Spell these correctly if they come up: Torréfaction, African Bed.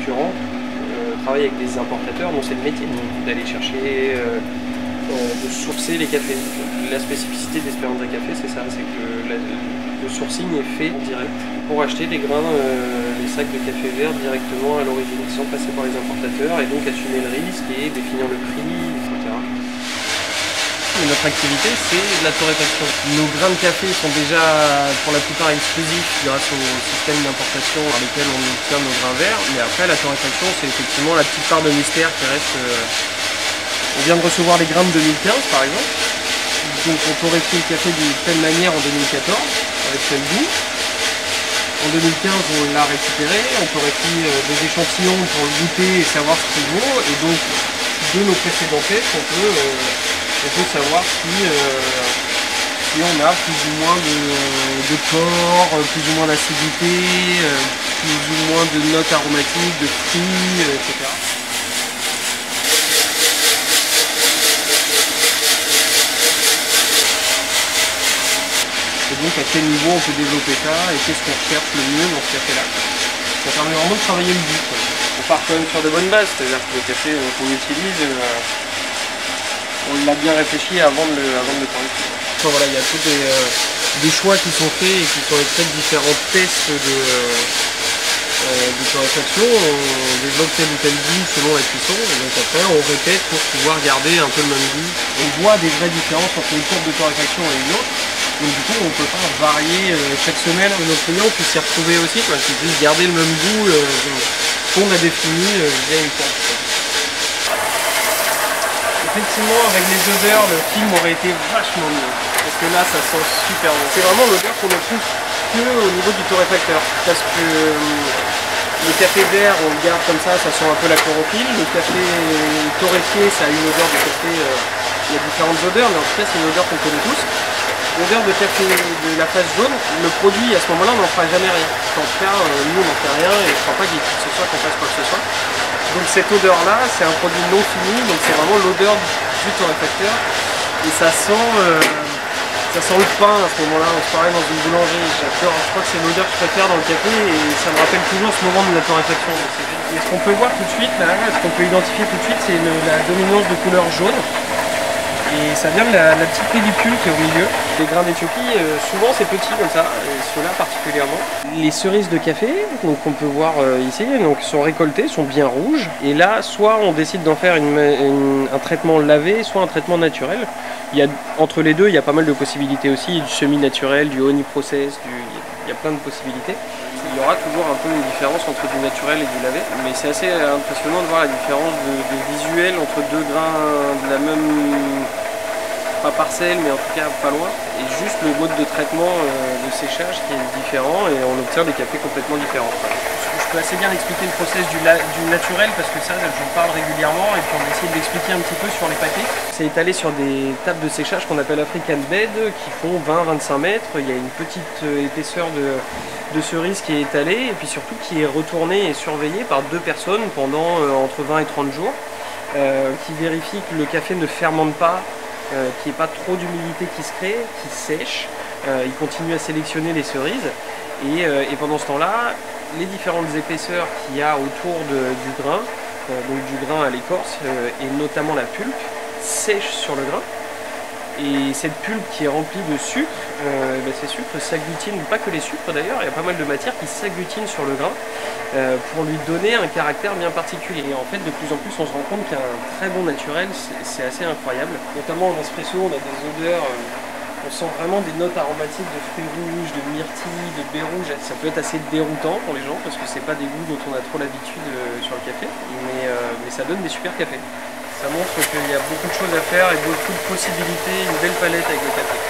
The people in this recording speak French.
concurrents travaillent avec des importateurs dont c'est le métier, donc d'aller chercher, de sourcer les cafés. La spécificité d'Espéranza Café, c'est ça, c'est que le sourcing est fait en direct pour acheter les grains, les sacs de café vert directement à l'origine, sans passer par les importateurs, et donc assumer le risque et définir le prix, etc. Notre activité, c'est de la torréfaction. Nos grains de café sont déjà pour la plupart exclusifs grâce au système d'importation par lequel on obtient nos grains verts, mais après la torréfaction, c'est effectivement la petite part de mystère qui reste. On vient de recevoir les grains de 2015 par exemple, donc on torréfie le café d'une telle manière en 2014 avec tel goût. En 2015 on l'a récupéré, on torréfie des échantillons pour le goûter et savoir ce qu'il vaut, et donc de nos précédents tests on peut savoir si on a plus ou moins de corps, plus ou moins d'acidité, plus ou moins de notes aromatiques, de fruits, etc. Et donc à quel niveau on peut développer ça et qu'est-ce qu'on recherche le mieux dans ce café-là. Ça permet vraiment de travailler le but. On part quand même sur de bonnes bases, c'est-à-dire que le café qu'on utilise, on l'a bien réfléchi avant de le prendre. Enfin, voilà, il y a tous des choix qui sont faits et qui sont extraits de différents tests de torréfaction. On développe tel ou tel goût selon la cuisson, et donc après on répète pour pouvoir garder un peu le même goût. On voit des vraies différences entre une courbe de torréfaction et une autre. Donc du coup on peut pas varier chaque semaine nos clients puissent s'y retrouver aussi, qu'ils puissent garder le même goût qu'on a défini via une carte. Effectivement avec les odeurs le film aurait été vachement mieux, parce que là ça sent super bon. C'est vraiment l'odeur qu'on ne trouve que au niveau du torréfacteur, parce que le café vert on le garde comme ça, ça sent un peu la chlorophylle, le café torréfié ça a une odeur de café, il y a différentes odeurs, mais en tout cas c'est une odeur qu'on connaît tous. L'odeur de café de la face jaune, le produit à ce moment-là on n'en fera jamais rien. En tout cas, nous on n'en fait rien et je ne crois pas qu'il faut que ce soit qu'on fasse quoi que ce soit. Donc cette odeur-là, c'est un produit non fini, donc c'est vraiment l'odeur du torréfacteur. Et ça sent le pain à ce moment-là, on se parlait dans une boulangerie. J'adore, je crois que c'est l'odeur que je préfère dans le café et ça me rappelle toujours ce moment de la torréfaction. Et ce qu'on peut voir tout de suite, là, ce qu'on peut identifier tout de suite, c'est la dominance de couleur jaune. Et ça vient de la petite pellicule qui est au milieu. Les grains d'Éthiopie, souvent c'est petit comme ça, et ceux-là particulièrement. Les cerises de café, donc on peut voir ici, donc sont récoltées, sont bien rouges. Et là, soit on décide d'en faire un traitement lavé, soit un traitement naturel. Entre les deux, il y a pas mal de possibilités aussi, du semi-naturel, du honey-process, il y a plein de possibilités. Il y aura toujours un peu une différence entre du naturel et du lavé, mais c'est assez impressionnant de voir la différence de visuel entre deux grains de la même, pas parcelle, mais en tout cas pas loin, et juste le mode de traitement de séchage qui est différent, et on obtient des cafés complètement différents. Je peux assez bien expliquer le process du naturel, parce que ça j'en parle régulièrement, et puis on essaie de l'expliquer un petit peu sur les paquets. C'est étalé sur des tables de séchage qu'on appelle African Bed, qui font 20-25 mètres, il y a une petite épaisseur de cerise qui est étalée et puis surtout qui est retournée et surveillée par deux personnes pendant entre 20 et 30 jours qui vérifient que le café ne fermente pas, qu'il n'y ait pas trop d'humidité qui se crée, qui sèche. Ils continuent à sélectionner les cerises et pendant ce temps-là, les différentes épaisseurs qu'il y a autour du grain, donc du grain à l'écorce et notamment la pulpe, sèchent sur le grain. Et cette pulpe qui est remplie de sucre, ces sucres s'agglutinent, pas que les sucres d'ailleurs, il y a pas mal de matières qui s'agglutinent sur le grain pour lui donner un caractère bien particulier. Et en fait de plus en plus on se rend compte qu'il y a un très bon naturel, c'est assez incroyable. Notamment en espresso on a des odeurs, on sent vraiment des notes aromatiques de fruits rouges, de myrtilles, de baies rouges. Ça peut être assez déroutant pour les gens parce que c'est pas des goûts dont on a trop l'habitude sur le café, mais ça donne des super cafés. Ça montre qu'il y a beaucoup de choses à faire et beaucoup de possibilités, une belle palette avec le café.